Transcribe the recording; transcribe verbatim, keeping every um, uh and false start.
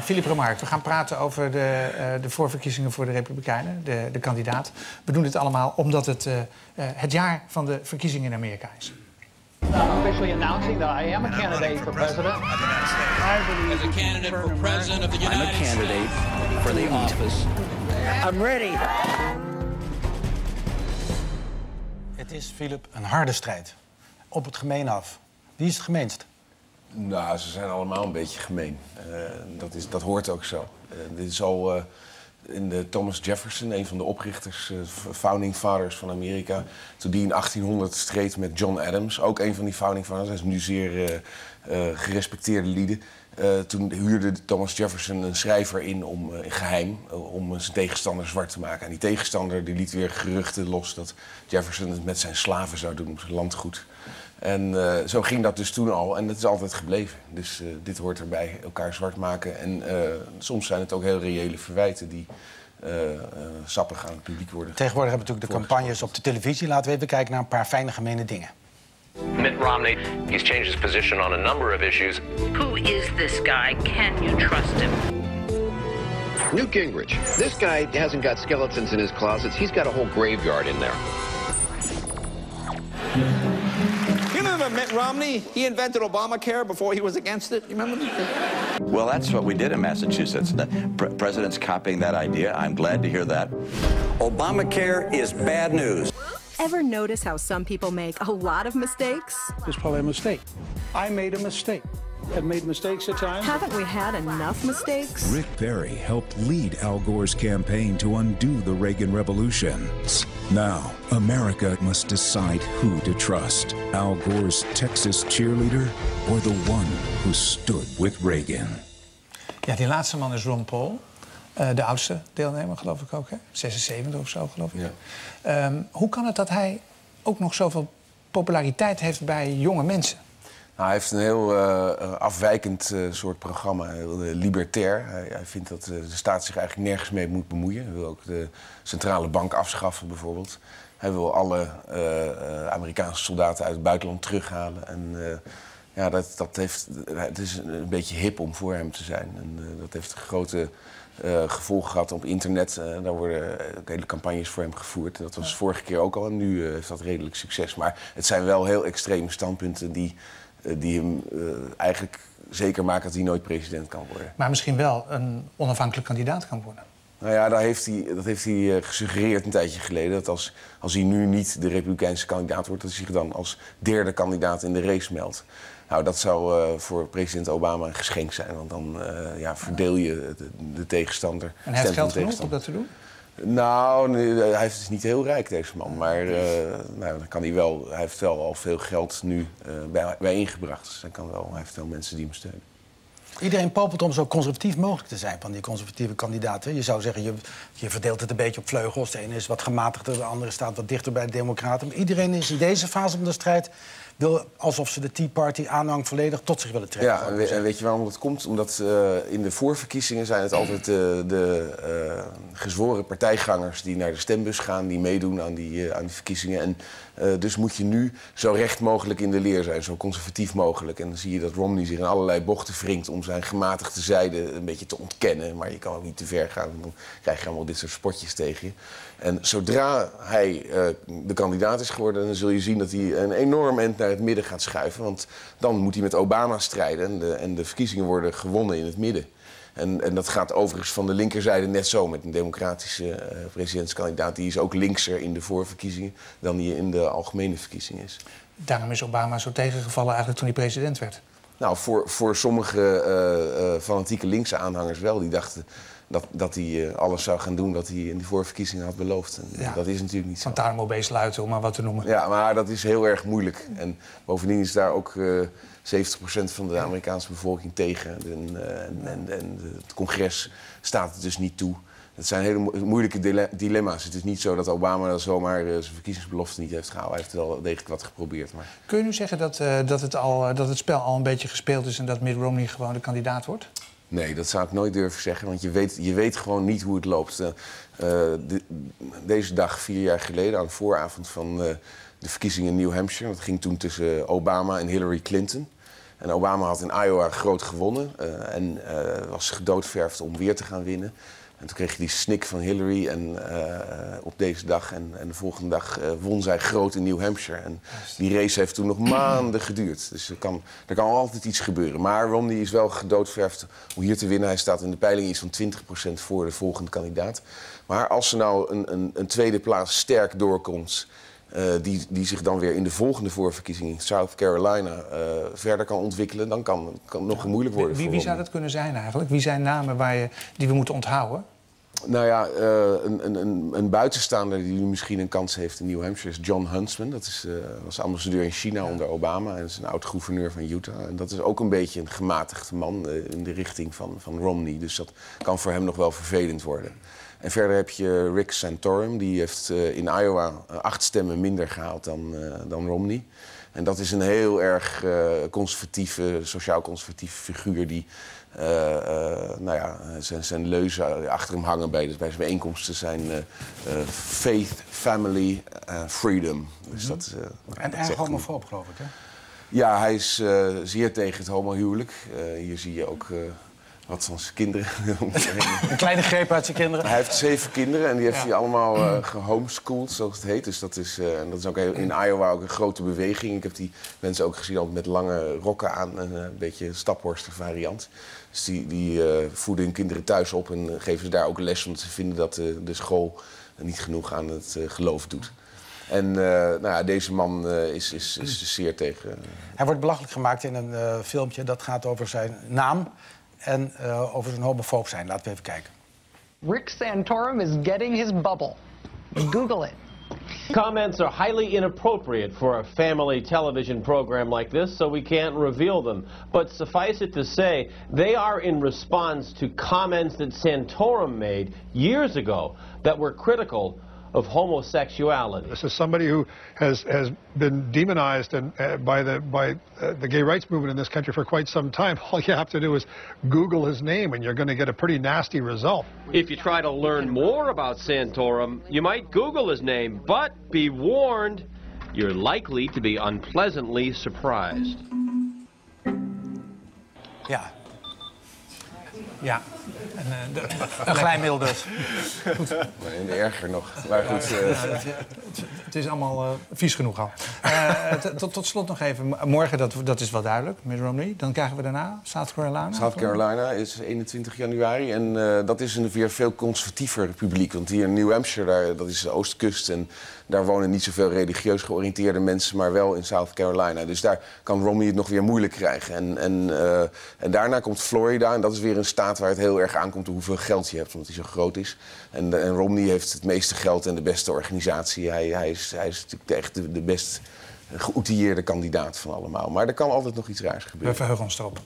Philippe Remarque, we gaan praten over de, uh, de voorverkiezingen voor de Republikeinen, de, de kandidaat. We doen dit allemaal omdat het uh, uh, het jaar van de verkiezingen in Amerika is. I'm officially announcing that I am a candidate for president. As a candidate for president of the United States. I'm a candidate for the office. I'm ready. Het is, Philip, een harde strijd. Op het gemeen af. Wie is het gemeenst? Nou, ze zijn allemaal een beetje gemeen. Uh, dat, is, dat hoort ook zo. Uh, dit is al uh, in de Thomas Jefferson, een van de oprichters, uh, founding fathers van Amerika. Toen die in achttienhonderd streed met John Adams, ook een van die founding fathers. Hij is nu zeer uh, uh, gerespecteerde lieden. Uh, toen huurde Thomas Jefferson een schrijver in om uh, in geheim uh, om zijn tegenstander zwart te maken. En die tegenstander die liet weer geruchten los dat Jefferson het met zijn slaven zou doen op zijn landgoed. En uh, zo ging dat dus toen al en dat is altijd gebleven. Dus uh, dit hoort erbij, elkaar zwart maken. En uh, soms zijn het ook heel reële verwijten die uh, uh, sappig aan het publiek worden. Tegenwoordig hebben we natuurlijk de campagnes op de televisie. Laten we even kijken naar een paar fijne gemene dingen. Mitt Romney, he's changed his position on a number of issues. Who is this guy? Can you trust him? Newt Gingrich. This guy hasn't got skeletons in his closets. He's got a whole graveyard in there. You remember Mitt Romney? He invented Obamacare before he was against it. You remember? Well, that's what we did in Massachusetts. The pre president's copying that idea. I'm glad to hear that. Obamacare is bad news. Ever notice how some people make a lot of mistakes? There's probably a mistake. I made a mistake. I've made mistakes at times. Haven't we had enough mistakes? Rick Perry helped lead Al Gore's campaign to undo the Reagan Revolution. Now, America must decide who to trust. Al Gore's Texas cheerleader or the one who stood with Reagan. Ja, die laatste man is Ron Paul. Uh, de oudste deelnemer, geloof ik ook, hè? zesenzeventig of zo, geloof ik. Ja. Um, hoe kan het dat hij ook nog zoveel populariteit heeft bij jonge mensen? Nou, hij heeft een heel uh, afwijkend uh, soort programma, heel uh, libertair. Hij, hij vindt dat uh, de staat zich eigenlijk nergens mee moet bemoeien. Hij wil ook de centrale bank afschaffen, bijvoorbeeld. Hij wil alle uh, uh, Amerikaanse soldaten uit het buitenland terughalen. En, uh, ja, dat, dat heeft, het is een beetje hip om voor hem te zijn. En, uh, dat heeft grote Uh, gevolgen gehad op internet. Uh, daar worden ook hele campagnes voor hem gevoerd. Dat was vorige keer ook al en nu uh, heeft dat redelijk succes. Maar het zijn wel heel extreme standpunten die, uh, die hem uh, eigenlijk zeker maken dat hij nooit president kan worden. Maar misschien wel een onafhankelijk kandidaat kan worden. Nou ja, dat heeft hij, dat heeft hij gesuggereerd een tijdje geleden. Dat als, als hij nu niet de Republikeinse kandidaat wordt, dat hij zich dan als derde kandidaat in de race meldt. Nou, dat zou uh, voor president Obama een geschenk zijn. Want dan uh, ja, verdeel je de, de tegenstander. En hij heeft geld genoeg om dat te doen? Nou, nu, hij is niet heel rijk, deze man. Maar uh, nou, dan kan hij, wel, hij heeft wel al veel geld nu uh, bij, bijeengebracht. Dus hij, kan wel, hij heeft wel mensen die hem steunen. Iedereen popelt om zo conservatief mogelijk te zijn van die conservatieve kandidaten. Je zou zeggen, je, je verdeelt het een beetje op vleugels. De ene is wat gematigder, de andere staat wat dichter bij de democraten. Maar iedereen is in deze fase van de strijd... wil alsof ze de Tea Party aanhang volledig tot zich willen trekken. Ja, en we, weet je waarom dat komt? Omdat uh, in de voorverkiezingen zijn het altijd uh, de uh, gezworen partijgangers... die naar de stembus gaan, die meedoen aan die, uh, aan die verkiezingen. En uh, dus moet je nu zo recht mogelijk in de leer zijn, zo conservatief mogelijk. En dan zie je dat Romney zich in allerlei bochten wringt... om zijn gematigde zijde een beetje te ontkennen. Maar je kan ook niet te ver gaan, dan krijg je allemaal dit soort spotjes tegen je. En zodra hij uh, de kandidaat is geworden, dan zul je zien dat hij een enorm end naar het midden gaat schuiven. Want dan moet hij met Obama strijden en de, en de verkiezingen worden gewonnen in het midden. En, en dat gaat overigens van de linkerzijde net zo met een democratische uh, presidentskandidaat. Die is ook linkser in de voorverkiezingen dan die in de algemene verkiezingen is. Daarom is Obama zo tegengevallen eigenlijk toen hij president werd. Nou, voor, voor sommige uh, uh, fanatieke linkse aanhangers wel. Die dachten dat, dat hij uh, alles zou gaan doen wat hij in de voorverkiezingen had beloofd. En, ja. Dat is natuurlijk niet zo. Van Tarmo B. sluiten, om maar wat te noemen. Ja, maar dat is heel erg moeilijk. En bovendien is daar ook uh, zeventig procent van de Amerikaanse bevolking tegen. En, uh, en, en, en het congres staat het dus niet toe. Het zijn hele mo moeilijke dile dilemma's. Het is niet zo dat Obama zomaar uh, zijn verkiezingsbelofte niet heeft gehouden. Hij heeft wel degelijk wat geprobeerd. Maar... Kun je nu zeggen dat, uh, dat, het al, uh, dat het spel al een beetje gespeeld is... en dat Mitt Romney gewoon de kandidaat wordt? Nee, dat zou ik nooit durven zeggen. Want je weet, je weet gewoon niet hoe het loopt. Uh, de, deze dag, vier jaar geleden, aan de vooravond van uh, de verkiezingen in New Hampshire... dat ging toen tussen Obama en Hillary Clinton... En Obama had in Iowa groot gewonnen uh, en uh, was gedoodverfd om weer te gaan winnen. En toen kreeg je die snik van Hillary en uh, op deze dag en, en de volgende dag uh, won zij groot in New Hampshire. En die race heeft toen nog maanden geduurd. Dus er kan, er kan altijd iets gebeuren. Maar Romney is wel gedoodverfd om hier te winnen. Hij staat in de peiling iets van twintig procent voor de volgende kandidaat. Maar als ze nou een, een, een tweede plaats sterk doorkomt... Uh, die, die zich dan weer in de volgende voorverkiezing in South Carolina uh, verder kan ontwikkelen... dan kan het nog moeilijk worden. Wie, wie zou dat kunnen zijn eigenlijk? Wie zijn namen waar je, die we moeten onthouden? Nou ja, uh, een, een, een buitenstaander die nu misschien een kans heeft in New Hampshire... is John Huntsman. Dat is, uh, was ambassadeur in China ja. onder Obama. En is een oud-gouverneur van Utah. En dat is ook een beetje een gematigde man uh, in de richting van, van Romney. Dus dat kan voor hem nog wel vervelend worden. En verder heb je Rick Santorum. Die heeft uh, in Iowa acht stemmen minder gehaald dan, uh, dan Romney. En dat is een heel erg uh, conservatieve, sociaal-conservatieve figuur... die uh, uh, nou ja, zijn, zijn leuzen achter hem hangen bij, dus bij zijn bijeenkomsten... zijn uh, uh, faith, family, uh, freedom. Dus mm-hmm. dat, uh, en dat erg homofoob, geloof ik, hè? Ja, hij is uh, zeer tegen het homohuwelijk. Uh, hier zie je ook... Uh, Wat van zijn kinderen. Een kleine greep uit zijn kinderen. Hij heeft zeven kinderen en die heeft ja. hij allemaal uh, gehomeschoold, zoals het heet. Dus dat is, uh, en dat is ook heel, in Iowa ook een grote beweging. Ik heb die mensen ook gezien altijd met lange rokken aan. Een uh, beetje staphorster variant. Dus die, die uh, voeden hun kinderen thuis op en geven ze daar ook les. Want ze vinden dat uh, de school niet genoeg aan het uh, geloof doet. En uh, nou ja, deze man uh, is, is, is zeer tegen... Uh, hij wordt belachelijk gemaakt in een uh, filmpje dat gaat over zijn naam. En uh, over zijn homofoob zijn. Laten we even kijken. Rick Santorum is getting his bubble. Google it. Comments are highly inappropriate for a family television program like this, so we can't reveal them. But suffice it to say, they are in response to comments that Santorum made years ago that were critical of homosexuality. This is somebody who has, has been demonized and, uh, by, the, by uh, the gay rights movement in this country for quite some time. All you have to do is Google his name and you're going to get a pretty nasty result. If you try to learn more about Santorum, you might Google his name, but be warned, you're likely to be unpleasantly surprised. Yeah. Ja, en, uh, de, een glijmiddel dus. Goed. En erger nog. Maar goed, uh... ja, dat, het, het is allemaal uh, vies genoeg al. Uh, tot, tot slot nog even. Morgen, dat, dat is wel duidelijk, met Romney. Dan krijgen we daarna South Carolina. South Carolina is eenentwintig januari. En uh, dat is een weer veel conservatiever publiek. Want hier in New Hampshire, daar, dat is de oostkust... en daar wonen niet zoveel religieus georiënteerde mensen... maar wel in South Carolina. Dus daar kan Romney het nog weer moeilijk krijgen. En, en, uh, en daarna komt Florida. En dat is weer een staat... waar het heel erg aankomt op hoeveel geld je hebt, omdat hij zo groot is. En, en Romney heeft het meeste geld en de beste organisatie. Hij, hij, is, hij is natuurlijk echt de, de best geoutilleerde kandidaat van allemaal. Maar er kan altijd nog iets raars gebeuren. We verheugen ons erop.